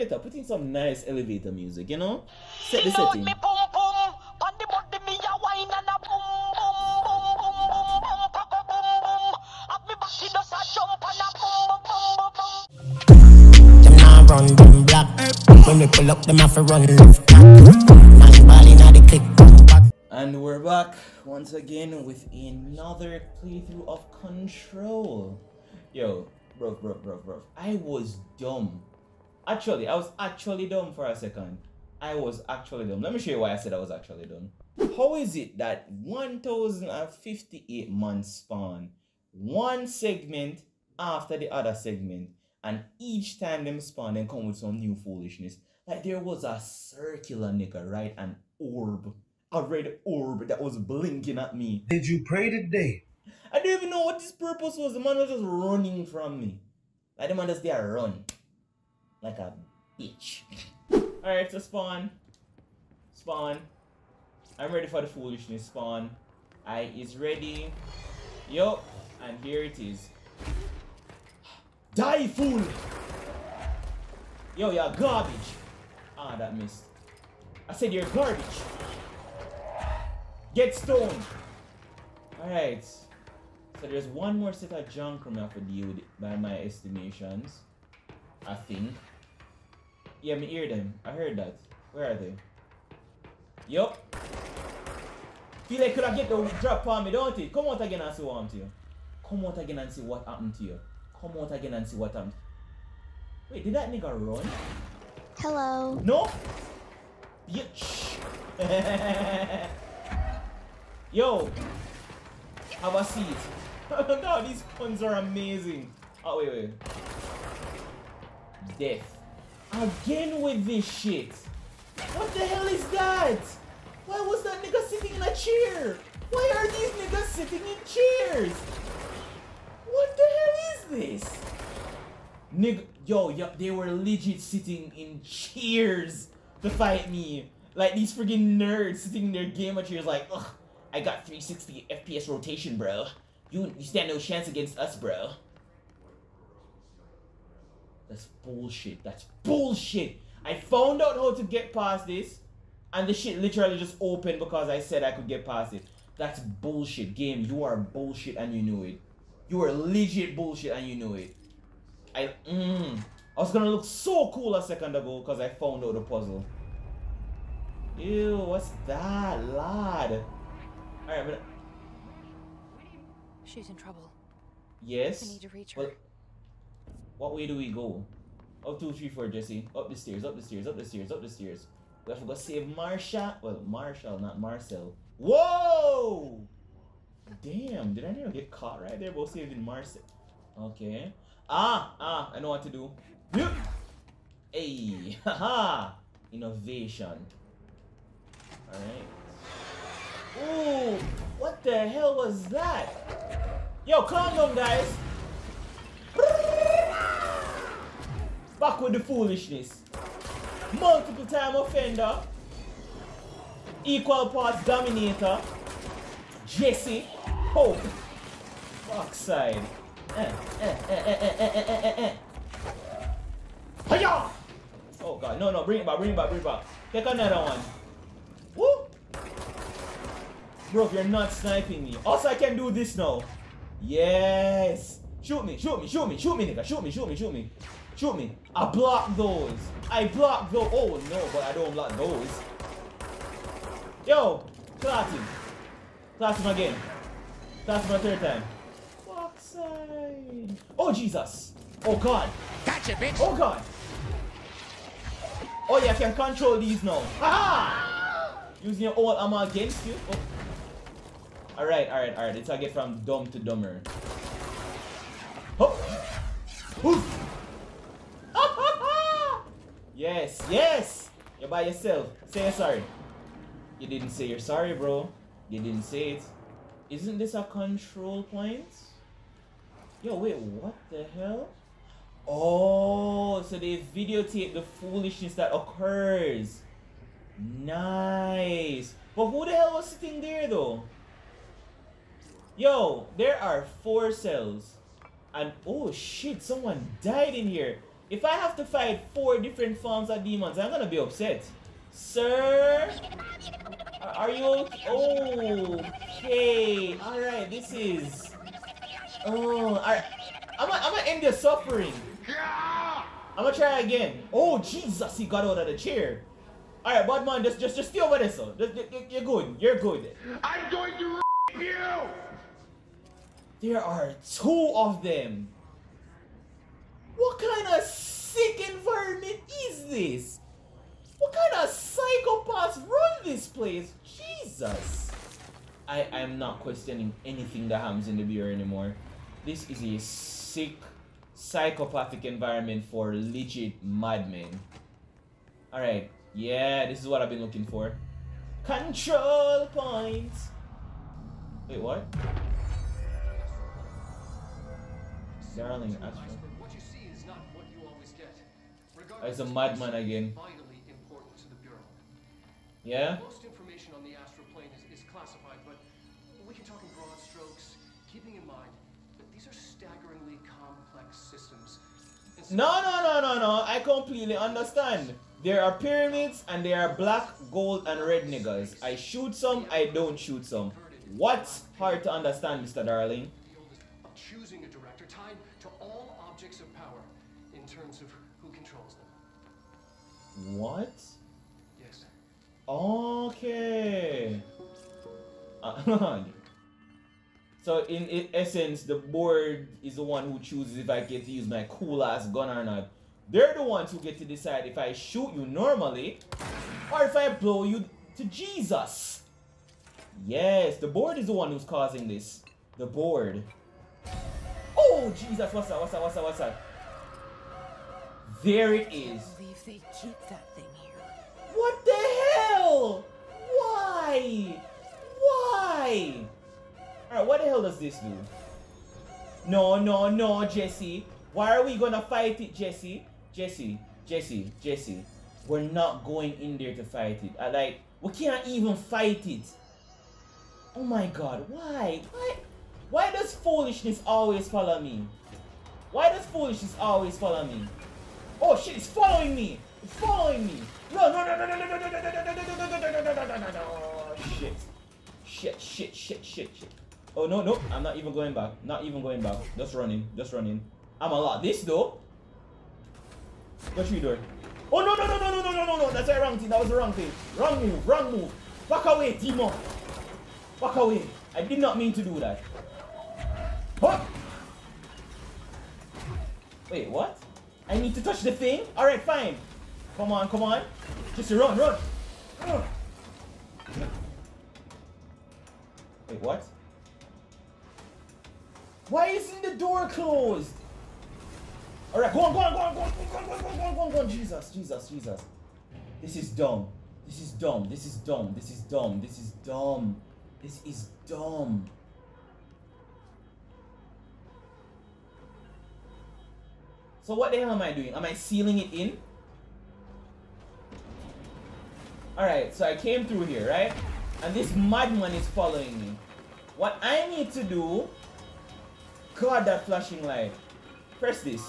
editor, put in some nice elevator music, you know? Set the setting. And we're back once again with another playthrough of Control. Yo, bro. I was dumb. Actually, I was actually dumb for a second. Let me show you why I said I was actually dumb. How is it that 1,058 months spawn one segment after the other segment, and each time them spawn and come with some new foolishness? Like, there was a circular nigga, right? An orb, a red orb that was blinking at me. Did you pray today? I don't even know what his purpose was. The man was just running from me. Like, the man just there run like a bitch. Alright, so spawn. I'm ready for the foolishness, spawn. I is ready. Yo, and here it is. Die, fool! Yo, you're garbage. Ah, that missed. I said you're garbage. Get stoned. Alright. So there's one more set of junk room I have to deal with, by my estimations. I think. Yeah, me hear them. I heard that. Where are they? Yup. Feel like could I get the drop on me, don't it? Come out again and see what happened to you. Wait, did that nigga run? Hello. No? Bitch. Yo. Have a seat. No, these puns are amazing. Oh, wait. Death. Again with this shit. What the hell is that? Why was that nigga sitting in a chair? Why are these niggas sitting in chairs? What the hell is this? Nigga, yo, they were legit sitting in chairs to fight me. Like, these freaking nerds sitting in their gamer chairs like, ugh, I got 360 FPS rotation, bro. You stand no chance against us, bro. That's bullshit. I found out how to get past this, and the shit literally just opened because I said I could get past it. That's bullshit. Game, you are bullshit and you knew it. You are legit bullshit and you knew it. I was gonna look so cool a second ago because I found out the puzzle. Ew, what's that, lad? Alright, but... She's in trouble. Yes? I need to reach her. Well, what way do we go? Up 2, 3, 4, Jesse. Up the stairs. We have to go save Marshall. Well, Marshall, not Marcel. Whoa! Damn, did I never get caught right there? Both saving Marcel. Okay. I know what to do. Yep. Hey, haha! Innovation. Alright. Ooh! What the hell was that? Yo, calm down, guys! Back with the foolishness. Multiple time offender. Equal parts dominator. Jesse. Hope. Backside. Hiya! Oh god, no, bring it back. Take another one. Woo! Bro, you're not sniping me. Also, I can do this now. Yes! Shoot me, nigga. Shoot me. I block those. Oh no, but I don't block those. Yo, class him again. Class him a third time. Fuck side. Oh Jesus. Oh God. Gotcha, bitch. Oh God. Oh yeah, I can control these now. Aha! Using your old armor against you. Oh. Alright. It's how I get from dumb to dumber. Oh. Oof. Yes! You're by yourself. Say you're sorry. You didn't say you're sorry, bro. You didn't say it. Isn't this a control point? Yo, wait, what the hell? Oh, so they videotape the foolishness that occurs. Nice. But who the hell was sitting there, though? Yo, there are 4 cells. And oh shit, someone died in here. If I have to fight 4 different forms of demons, I'm gonna be upset. Sir? Are you okay? Okay. Alright, this is... Oh, alright. I'm gonna end your suffering. I'm gonna try again. Oh, Jesus, he got out of the chair. Alright, bad man, just stay over there, son. You're good. You're good. I'm going to rape you! There are 2 of them. What kind of sick environment is this? What kind of psychopaths run this place? Jesus. I'm not questioning anything that happens in the beer anymore. This is a sick, psychopathic environment for legit madmen. Alright. Yeah, this is what I've been looking for. Control points. Wait, what? Darling, what you see is not what you always get. It's a madman again. Vitally important to the Bureau. Yeah? Most information on the astral plane is classified, but we can talk in broad strokes, keeping in mind that these are staggeringly complex systems. No. I completely understand. There are pyramids and there are black, gold, and red niggas. I shoot some, I don't shoot some. What's hard to understand, Mr. Darling? Choosing a director tied to all objects of power in terms of who controls them. What? Yes. Okay. So in essence, the board is the one who chooses if I get to use my cool ass gun or not. They're the ones who get to decide if I shoot you normally or if I blow you to Jesus. Yes, the board is the one who's causing this. The board. Oh Jesus, what's that? There it is. I believe they keep that thing here. What the hell? Why? Alright, what the hell does this do? No, Jesse. Why are we gonna fight it, Jesse? Jesse. We're not going in there to fight it. We can't even fight it. Oh my god, why? Why does foolishness always follow me? Oh shit, it's following me! No, shit. Shit. Oh, no, I'm not even going back. Just running. I'm a lot. This, though. Go through the door. Oh, no. That's the wrong thing. That was the wrong thing. Wrong move. Walk away, demon. Walk away. I did not mean to do that. Huh? Wait, what? I need to touch the thing? Alright, fine. Come on. Just run. Wait, what? Why isn't the door closed? Alright, go on. Jesus. This is dumb. So what the hell am I doing? Am I sealing it in? Alright, so I came through here, right? And this madman is following me. What I need to do... God, that flashing light. Press this.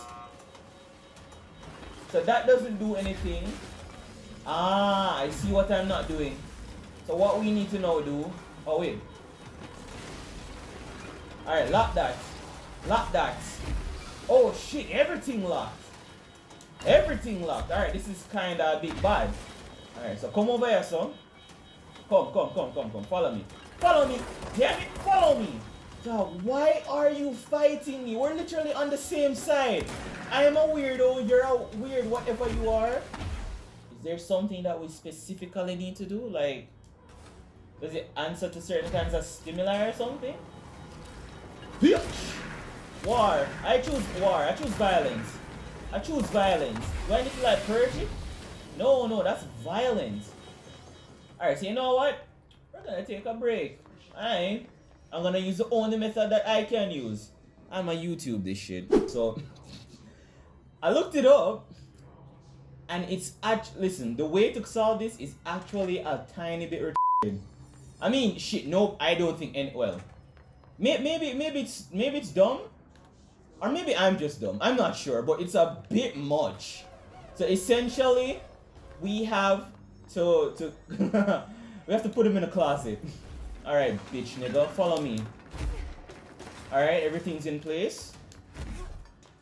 So that doesn't do anything. Ah, I see what I'm not doing. So what we need to now do... Oh, wait. Alright, lock that. Oh shit, everything locked. Alright, this is kinda a bit bad. Alright, so come over here, son. Come. Follow me. Damn it, follow me. Dog, why are you fighting me? We're literally on the same side. I am a weirdo, you're a weird whatever you are. Is there something that we specifically need to do? Like, does it answer to certain kinds of stimuli or something? Bitch! War. I choose war. I choose violence. Do I need to like purge it? No, that's violence. Alright, so you know what? We're gonna take a break. I'm gonna use the only method that I can use. I'm a YouTube this shit. So I looked it up and it's actually, listen, the way to solve this is actually a tiny bit retarded. I mean shit, nope, I don't think any, well. Maybe it's dumb. Or maybe I'm just dumb. I'm not sure, but it's a bit much. So essentially, we have to we have to put him in a closet. Alright, bitch nigga, follow me. Alright, everything's in place.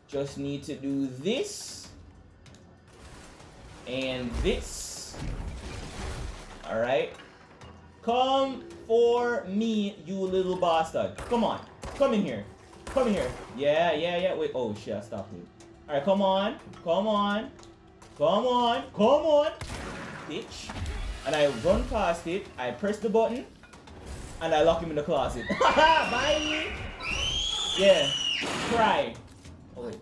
Just need to do this. And this. Alright. Come for me, you little bastard. Come on. Come in here. Come in here. Yeah, yeah, yeah. Wait, oh shit, I stopped it. Alright, come on. Come on. Come on. Come on. Bitch. And I run past it. I press the button. And I lock him in the closet. Bye! Yeah. Cry. Oh, wait.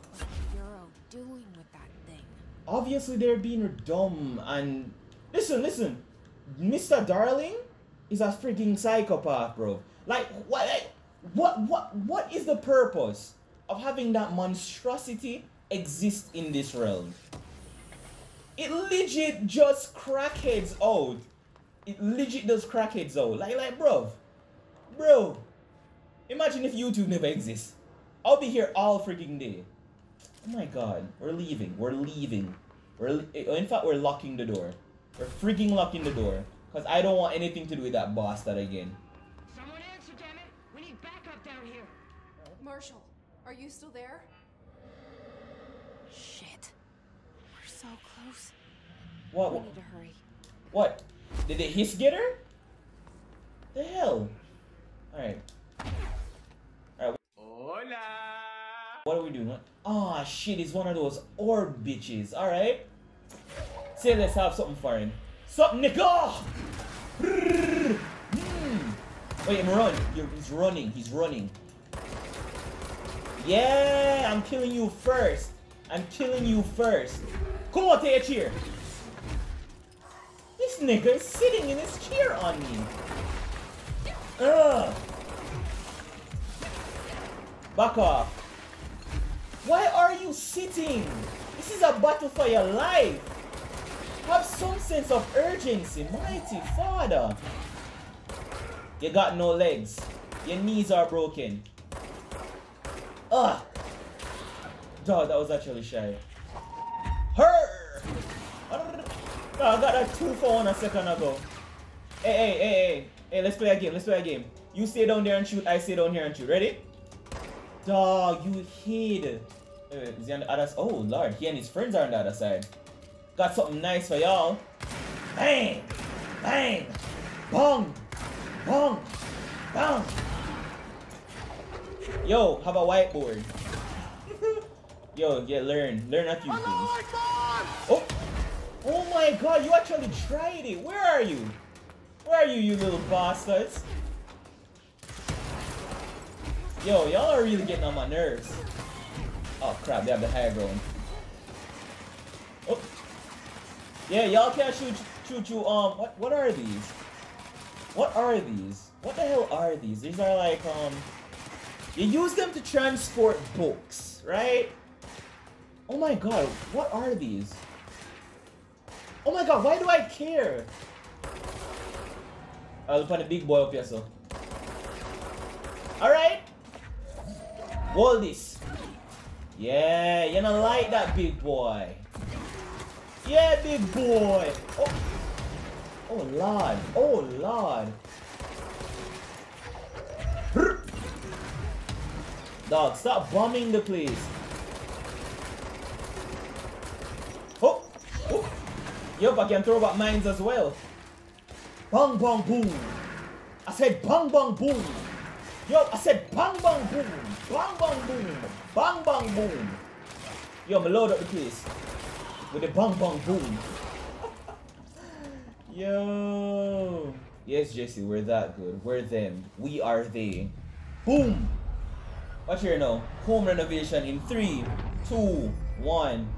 Doing with that thing? Obviously, they're being dumb and... Listen, listen. Mr. Darling is a freaking psychopath, bro. Like, what is the purpose of having that monstrosity exist in this realm? It legit just crackheads out. It legit does crackheads out. Like, bro. Bro. Imagine if YouTube never exists. I'll be here all freaking day. Oh my god. We're leaving. We're leaving. In fact, we're locking the door. We're freaking locking the door. Because I don't want anything to do with that bastard again. Someone answer, damn it. We need backup down here. Marshall, are you still there? Shit. We're so close. What? We need to hurry. What? Did they hiss get her? The hell? Alright. What are we doing? Ah, oh, shit, it's one of those orb bitches. Alright. Say let's have something foreign. Sup, nigga! Wait, I'm running. He's running. He's running. Yeah, I'm killing you first. I'm killing you first. Come on, take a chair. This nigga is sitting in his chair on me. Ugh. Back off. Why are you sitting? This is a battle for your life. Have some sense of urgency, mighty father. You got no legs. Your knees are broken. Ugh. Dog, that was actually shy. Her. No, I got that 2-for-1 a second ago. Hey, let's play a game. Let's play a game. You stay down there and shoot. I stay down here and shoot. Ready? Dog, you hid. Is he on the other side? Oh, Lord. He and his friends are on the other side. Got something nice for y'all. Bang! Bang! Bong! Bong! Bong! Yo, have a whiteboard. Yo, yeah, learn a few things. Oh! Oh my god, you actually tried it. Where are you? Where are you, you little bastards? Yo, y'all are really getting on my nerves. Oh crap, they have the high ground. Oh. Yeah, y'all can't shoot you. What are these? What are these? What the hell are these? These are like you use them to transport books, right? Oh my god, what are these? Oh my god, why do I care? I'll put a big boy up here, so. Alright! Wall this. Yeah, you're gonna like that, big boy. Yeah, big boy. Oh, oh lord. Oh lord. Dog, stop bombing the place. Oh, oh. Yup, I can throw back mines as well. Bang, bang, boom. I said bang, bang, boom. Yo, I said bang bang boom, bang bang boom, bang bang boom. Yo, I'ma load up the place with the bang bang boom. Yo. Yes, Jesse, we're that good. We're them. We are they. Boom. Watch here now. Home renovation in 3, 2, 1.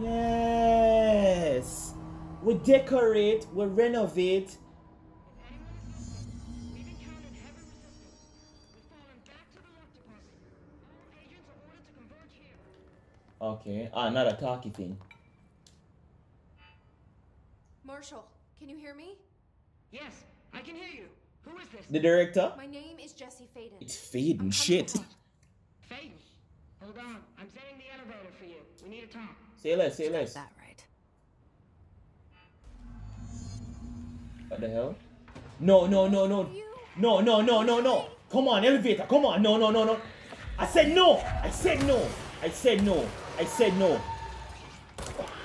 Yes. We decorate. We renovate. Okay. Ah, not a talky thing. Marshall, can you hear me? Yes, I can hear you. Who is this? The director? My name is Jesse Faden. It's Faden. Shit. Faden? Hold on. I'm sending the elevator for you. We need to talk. See you later. See you later. That right. What the hell? No, no, no, no. No, no, no, no, no. Come on, elevator. Come on. No, no, no, no. I said no. I said no. I said no. I said no.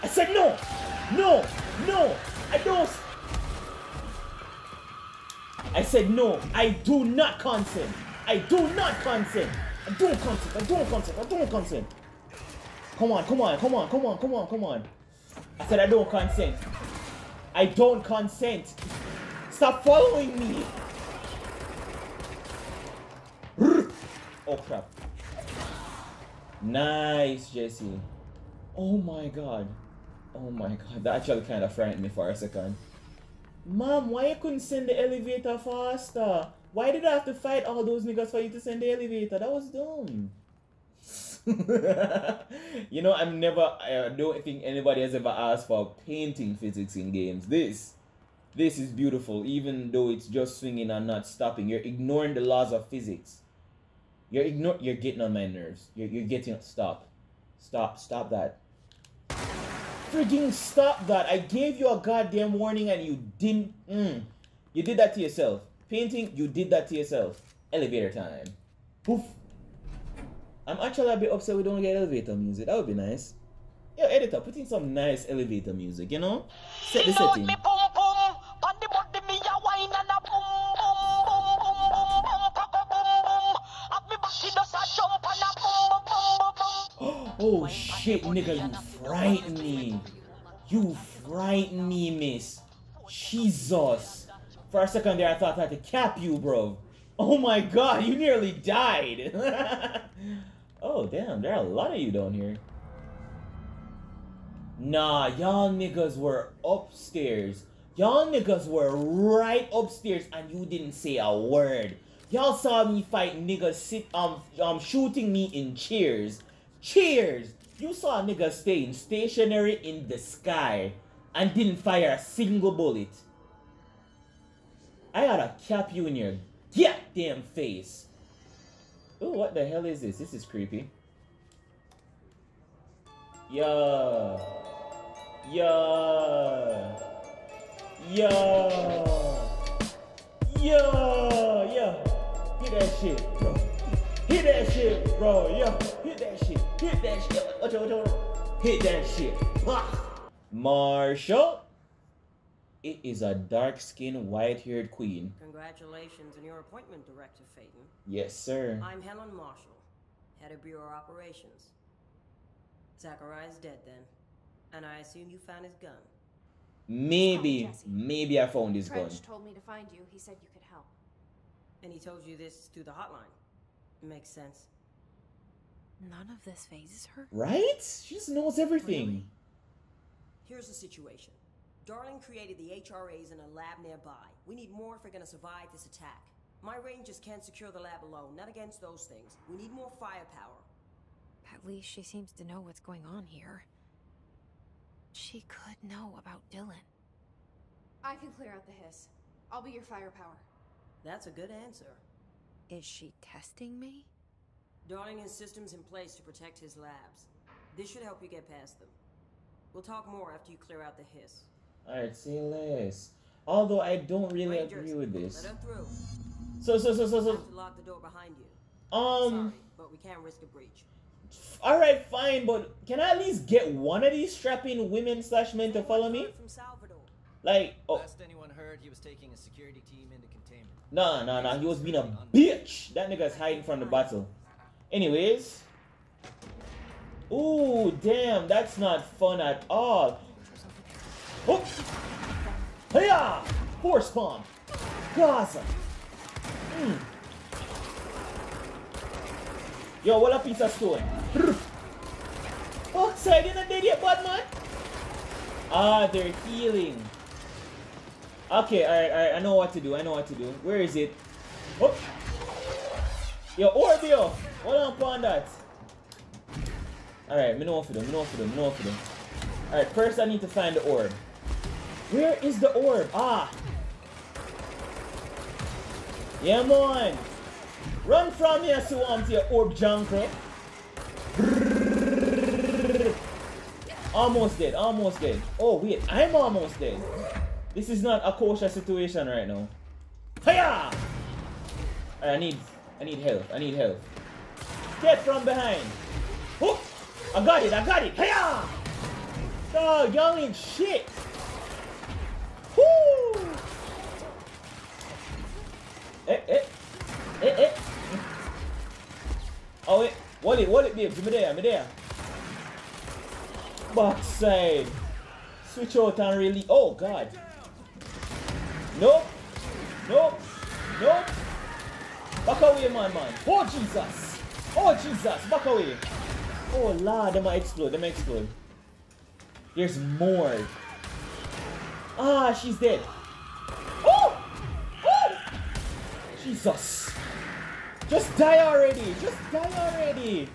I said no. No. No. I don't. I said no. I do not consent. I do not consent. I don't consent. I don't consent. I don't consent. Come on, come on, come on, come on, come on, come on. I said I don't consent. I don't consent. Stop following me. Oh crap. Nice, Jesse. Oh my god. Oh my god. That actually kind of frightened me for a second. Mom, why you couldn't send the elevator faster? Why did I have to fight all those niggas for you to send the elevator? That was dumb. You know, I don't think anybody has ever asked for painting physics in games. This is beautiful, even though it's just swinging and not stopping. You're ignoring the laws of physics. You're getting on my nerves. You're getting... Stop. Stop. Stop that. Freaking stop that. I gave you a goddamn warning and you didn't... You did that to yourself. Painting, you did that to yourself. Elevator time. Poof. I'm actually a bit upset we don't get elevator music. That would be nice. Yo, editor, put in some nice elevator music, you know? Set the setting. Oh shit, nigga, you frighten me. You frighten me, miss. Jesus. For a second there, I thought I had to cap you, bro. Oh my god, you nearly died. Oh damn, there are a lot of you down here. Nah, y'all niggas were upstairs. Y'all niggas were right upstairs and you didn't say a word. Y'all saw me fight niggas shooting me in chairs. Cheers! You saw a nigga staying stationary in the sky and didn't fire a single bullet. I gotta cap you in your goddamn face. Ooh, what the hell is this? This is creepy. Yo. Yo. Yo. Yo. Yo. Get that shit, bro. Hit that shit, bro, yo. Hit that shit. Hit that shit. Watch out, watch out. Hit that shit. Marshall. It is a dark-skinned, white-haired queen. Congratulations on your appointment, Director Faden. Yes, sir. I'm Helen Marshall, head of Bureau Operations. Zachariah's dead then, and I assume you found his gun. Maybe, maybe I found his gun. French told me to find you. He said you could help. And he told you this through the hotline. Makes sense. None of this phases her. Right? She just knows everything. Really? Here's the situation. Darling created the HRAs in a lab nearby. We need more if we're gonna survive this attack. My rangers can't secure the lab alone, not against those things. We need more firepower. At least she seems to know what's going on here. She could know about Dylan. I can clear out the hiss. I'll be your firepower. That's a good answer. Is she testing me? Darling has systems in place to protect his labs. This should help you get past them. We'll talk more after you clear out the hiss. Alright, see less. Although I don't really agree with this. Let her through. So. Have to lock the door behind you. Sorry, but we can't risk a breach. Alright, fine, but can I at least get one of these strapping women/men to follow me? From Salvador. Like, oh. Last anyone heard, he was taking a security team into containment. Nah. He was being a bitch. That nigga's hiding from the battle. Anyways. Ooh, damn. That's not fun at all. Oh! Hiya! Force bomb. Gaza. Yo, what a piece of stone. Oh, sorry, you're not dead yet, bad man. Ah, they're healing. Okay, alright, I know what to do, Where is it? Oh! Yo, Orbio! Hold on upon that. Alright, me know for them. Alright, first I need to find the orb. Where is the orb? Ah! Yeah, man! Run from me, I see what I'm to your orb junker. Almost dead, almost dead. Oh wait, I'm almost dead. This is not a kosher situation right now. Hiya! I need help, I need help. Get from behind. Oh! I got it, I got it. Hiya! Oh, y'all ain't shit. Woo! Eh, eh. Eh, eh. Oh, wait. Wallet, babes. I'm there. Backside. Switch out and release. Oh, God. Nope. Nope. Nope. Back away, man. Oh, Jesus. Oh, Jesus. Back away. Oh, Lord. They might explode. There's more. Ah, she's dead. Oh! Oh! Jesus. Just die already! Just die already!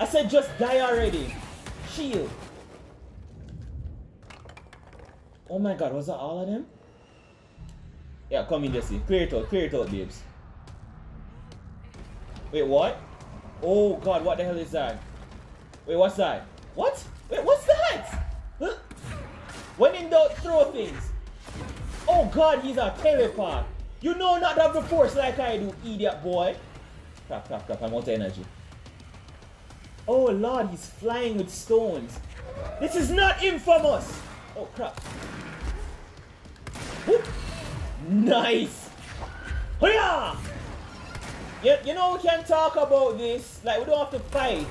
I said just die already! Shield! Oh my god, was that all of them? Yeah, come in, Jesse. Clear it out, babes. Wait, what? Oh god, what the hell is that? Wait, what's that? What? Wait, what's that? Huh? When in doubt, throw things! Oh god, he's a telepath! You know not to have the force like I do, idiot boy. Crap, I'm out of energy. Oh lord, he's flying with stones. This is not infamous! Oh crap. Whoop. Nice! Hiya! You know we can talk about this, like we don't have to fight.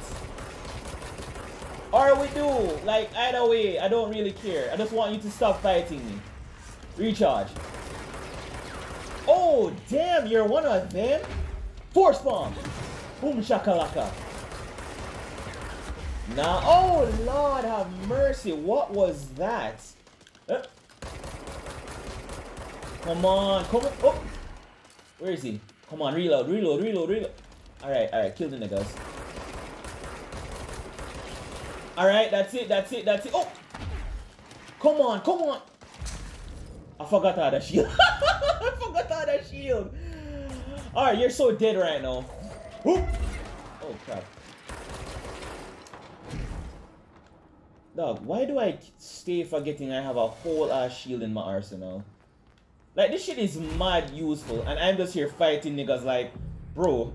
Or we do, like either way, I don't really care. I just want you to stop fighting me. Recharge. Oh, damn, you're one of them? Force bomb! Boom shakalaka. Nah, oh, Lord have mercy. What was that? Come on. Oh! Where is he? Come on, reload. Alright, kill the niggas. Alright, that's it. Oh! Come on! I forgot how that shield. I forgot how that shield. Alright, you're so dead right now. Whoop. Oh crap. Dog, why do I stay forgetting I have a whole ass shield in my arsenal? Like this shit is mad useful and I'm just here fighting niggas like bro.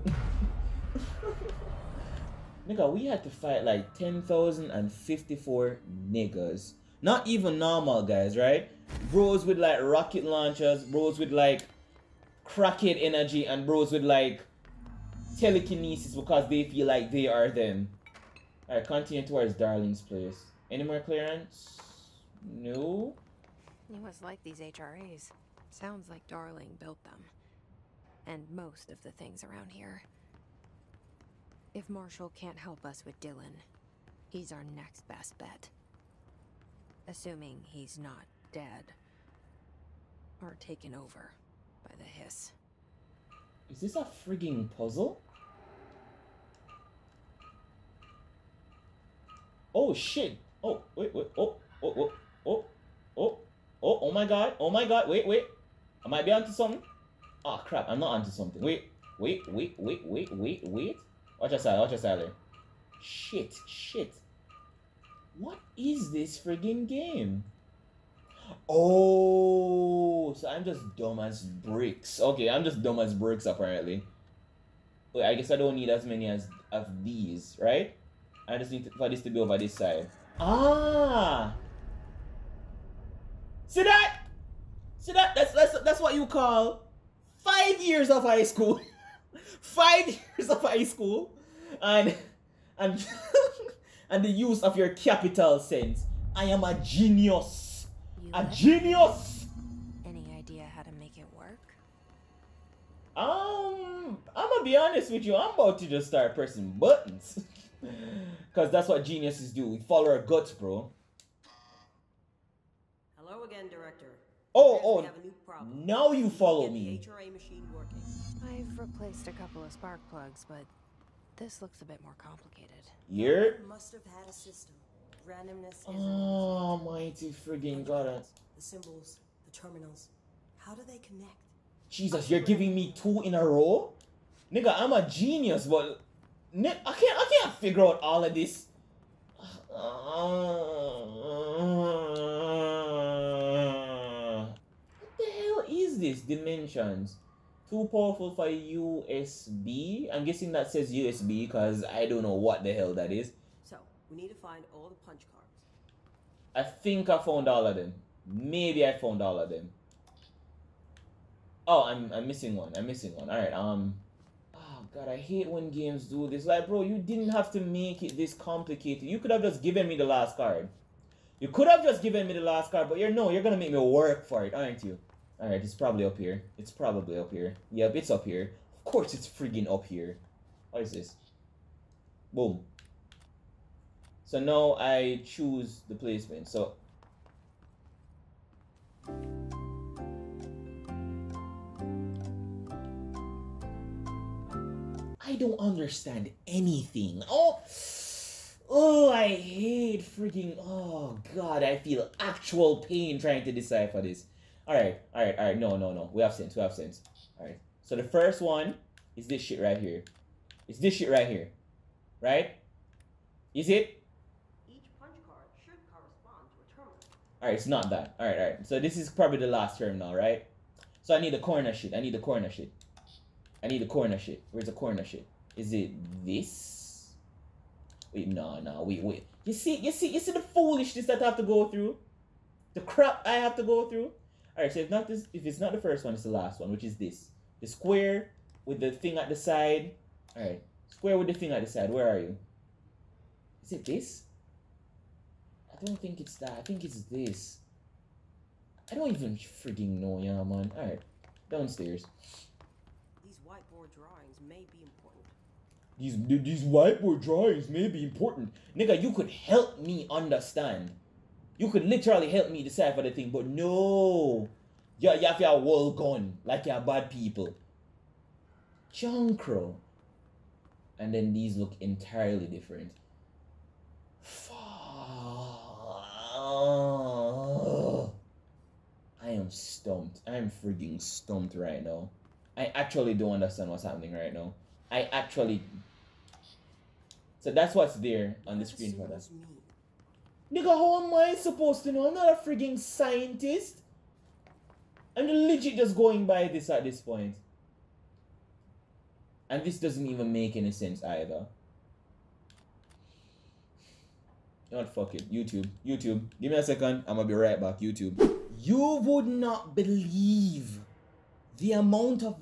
Nigga, we had to fight like 10,054 niggas. Not even normal guys, right? Bros with like rocket launchers, bros with like crackhead energy, and bros with like telekinesis because they feel like they are them. Alright, continue towards Darling's place. Any more clearance? No. You must like these HRAs. Sounds like Darling built them. And most of the things around here. If Marshall can't help us with Dylan, he's our next best bet. Assuming he's not dead or taken over by the hiss. Is this a frigging puzzle? Oh shit! Oh wait! Oh! Oh my god! Wait! I might be onto something. Ah crap! I'm not onto something. Wait! Watch your side there. Shit! What is this frigging game? Oh, so I'm just dumb as bricks. Okay, I'm just dumb as bricks apparently. Wait, I guess I don't need as many as of these, right? I just need for this to be over this side. Ah, see that? That's what you call 5 years of high school. 5 years of high school, and the use of your capital sense. I am a genius. A genius! Any idea how to make it work? I'm gonna be honest with you. I'm about to just start pressing buttons. Because that's what geniuses do. We follow our guts, bro. Hello again, Director. Oh, now you follow me. HRA machine working. I've replaced a couple of spark plugs, but this looks a bit more complicated. You're... must have had a system. Randomness. Oh, mighty friggin' god. The symbols, the terminals. How do they connect? Jesus, you're giving me two in a row? Nigga, I'm a genius, but I can't figure out all of this. What the hell is this? Dimensions. Too powerful for USB. I'm guessing that says USB because I don't know what the hell that is. So we need to find all the punch cards. I think I found all of them. Maybe I found all of them. Oh, I'm missing one. I'm missing one. All right. Oh God, I hate when games do this. Like, bro, you didn't have to make it this complicated. You could have just given me the last card. You could have just given me the last card, but you're gonna make me work for it, aren't you? All right, it's probably up here. It's probably up here. Yep, it's up here. Of course, it's friggin' up here. What is this? Boom. So now I choose the placement. So. I don't understand anything. Oh, I hate freaking, oh God, I feel actual pain trying to decipher this. All right. No. We have sense. All right. So the first one is this shit right here. It's this shit right here. Right? Is it? Each punch card should correspond to a terminal. All right, it's not that. All right. So this is probably the last terminal, right? So I need the corner shit. Where's the corner shit? Is it this? Wait, no, wait. You see the foolishness that I have to go through? The crap I have to go through? Alright, so if it's not the first one, it's the last one, which is this. The square with the thing at the side. Alright. Square with the thing at the side. Where are you? Is it this? I don't think it's that. I think it's this. I don't even freaking know, yeah, man. Alright. Downstairs. These whiteboard drawings may be important. Nigga, you could help me understand. You could literally help me decipher the thing, but no. You have your wall gone, like you're bad people. Junkro. And then these look entirely different. I am stumped. I am freaking stumped right now. I actually don't understand what's happening right now. So that's what's there on the screen for us. Nigga, how am I supposed to know? I'm not a frigging scientist. I'm legit just going by this at this point. And this doesn't even make any sense either. You know what? Fuck it. YouTube. Give me a second. I'm gonna be right back. YouTube. You would not believe the amount of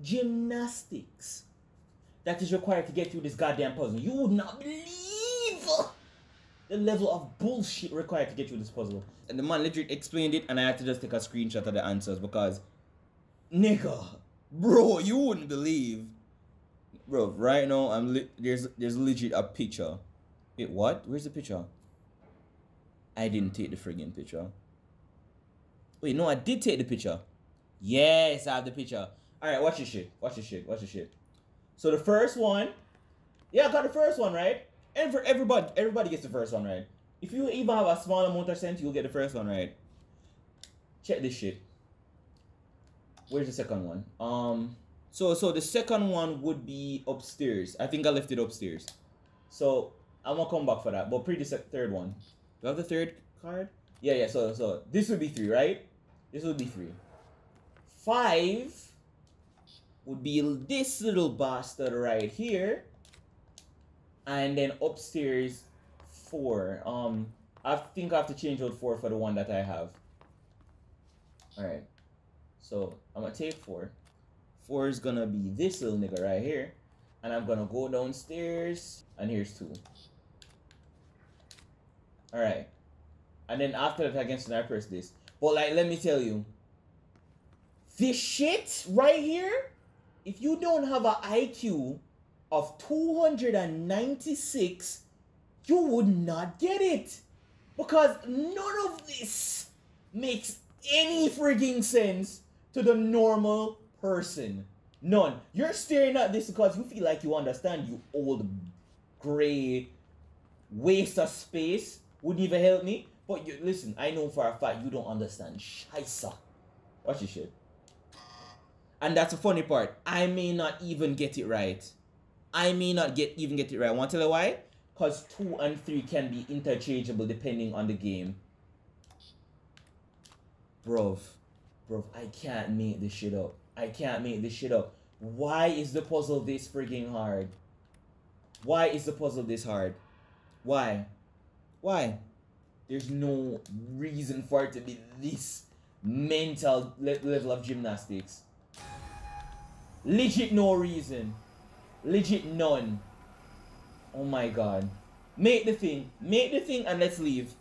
gymnastics that is required to get through this goddamn puzzle. You would not believe the level of bullshit required to get through this puzzle. And the man literally explained it, and I had to just take a screenshot of the answers because, nigga, bro, you wouldn't believe. Bro, right now, there's legit a picture. Wait, what? Where's the picture? I didn't take the friggin' picture. Wait, no, I did take the picture. Yes, I have the picture. Alright, watch this shit. So the first one. Yeah, I got the first one, right? And for everybody gets the first one, right? If you even have a small amount of sense, you'll get the first one, right? Check this shit. Where's the second one? So the second one would be upstairs. I think I left it upstairs. So I'm gonna come back for that. But pretty third one. Do I have the third card? Yeah, so this would be 3, right? This would be 3. 5 would be this little bastard right here, and then upstairs 4. I think I have to change out 4 for the one that I have. All right, so I'm gonna take 4. 4 is gonna be this little nigga right here, and I'm gonna go downstairs, and here's 2. All right, and then after that against I press this. But like, let me tell you. This shit right here, if you don't have an IQ of 296, you would not get it. Because none of this makes any frigging sense to the normal person. None. You're staring at this because you feel like you understand, you old gray waste of space. Wouldn't even help me. But you, listen, I know for a fact you don't understand. Scheisse. Watch this shit. And that's the funny part. I may not even get it right. I may not even get it right. Want to tell you why? because 2 and 3 can be interchangeable depending on the game. Bruv, I can't make this shit up. I can't make this shit up. Why is the puzzle this frigging hard? Why is the puzzle this hard? Why? Why? There's no reason for it to be this mental level of gymnastics. Legit no reason. Legit none. Oh my god. Make the thing. Make the thing and let's leave.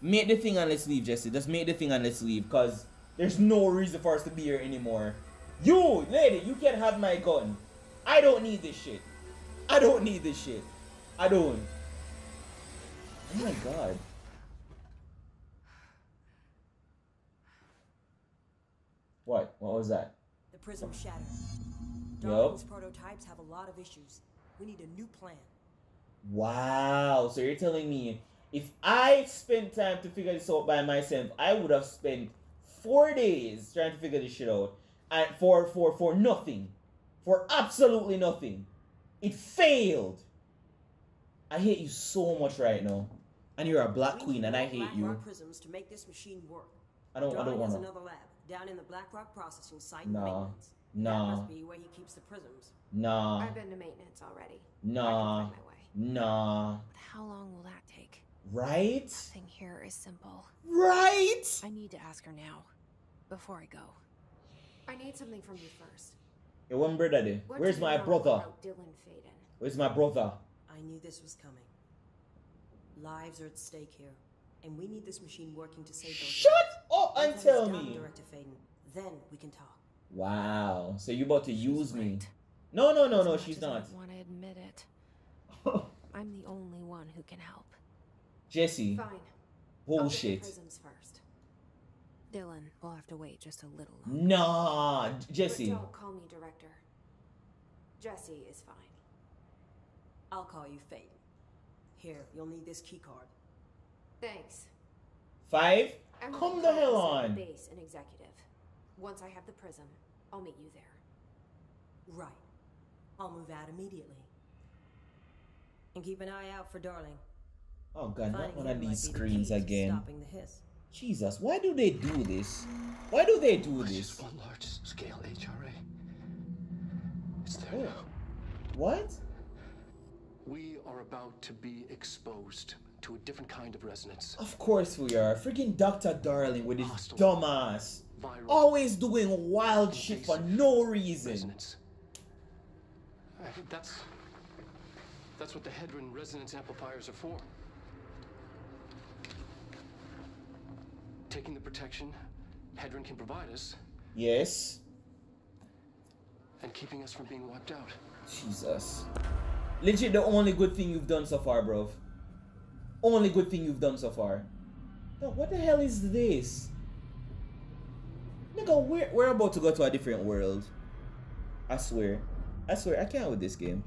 Make the thing and let's leave, Jesse. Just make the thing and let's leave. Because there's no reason for us to be here anymore. You, lady, you can't have my gun. I don't need this shit. I don't need this shit. I don't. Oh my god. What? What was that? The prism shattered. Darling's prototypes have a lot of issues. We need a new plan. Wow. So you're telling me if I spent time to figure this out by myself, I would have spent 4 days trying to figure this shit out. And for nothing. For absolutely nothing. It failed. I hate you so much right now. And you're a black queen and I hate you. Prisms to make this machine work. I don't want another lab down in the Blackrock processing site. Nah. That must be where he keeps the prisms. Nah. I've been to maintenance already. Nah. I can find my way. Nah. But how long will that take? Right? Nothing here is simple. Right? I need to ask her now. Before I go. I need something from you first. Hey, one brother there. Where's my brother? Dylan Faden. Where's my brother? I knew this was coming. Lives are at stake here. And we need this machine working to save those. Shut up and tell me. Director Faden. Then we can talk. Wow. So you're about to use me. No, she's not. I don't want to admit it. I'm the only one who can help. Jesse. Fine. Bullshit. First. Dylan will have to wait just a little longer. Nah, Jesse. Don't call me director. Jesse is fine. I'll call you Faden. Here, you'll need this key card. Thanks. 5? Come the hell on. Base and executive. Once I have the prism, I'll meet you there. Right. I'll move out immediately. And keep an eye out for Darling. Oh god, not one of these screens again. Jesus, why do they do this? Why do they do this? Just one large scale HRA. It's there now. What? We are about to be exposed to a different kind of resonance. Of course we are. Freaking Dr. Darling with his dumbass. Always doing wild shit for no reason. Resonance. That's what the Hedron resonance amplifiers are for. Taking the protection Hedron can provide us. Yes. And keeping us from being wiped out. Jesus. Legit the only good thing you've done so far, bro. Only good thing you've done so far. No, what the hell is this? Nigga, we're about to go to a different world. I swear, I can't with this game.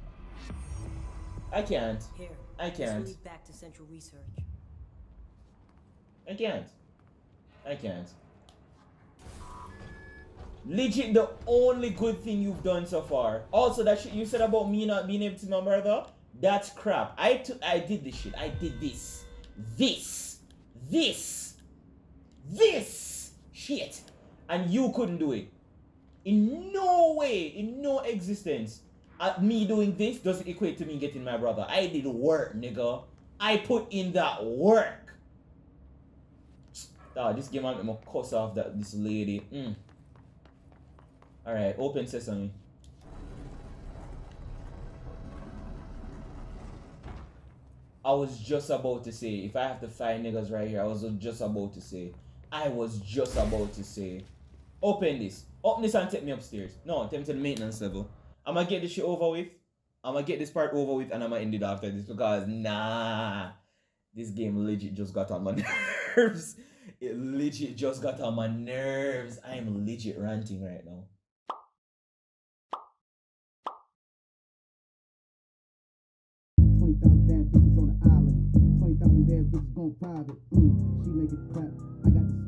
I can't. Lead back to central research. I can't. Legit the only good thing you've done so far. Also, that shit you said about me not being able to know my brother, that's crap. I did this shit. I did this. This shit. And you couldn't do it. In no way, in no existence. Me doing this doesn't equate to me getting my brother. I did work, nigga. I put in that work. Oh, this game I'm gonna cuss off that this lady. Alright, open sesame. I was just about to say, if I have to find niggas right here, I was just about to say. Open this. Open this and take me upstairs. No, take me to the maintenance level. I'm gonna get this shit over with. I'm gonna get this part over with and I'm gonna end it after this because nah. This game legit just got on my nerves. It legit just got on my nerves. I am legit ranting right now. Damn bitches on the island, 20,000 damn bitches gone private. She make it clap. I got the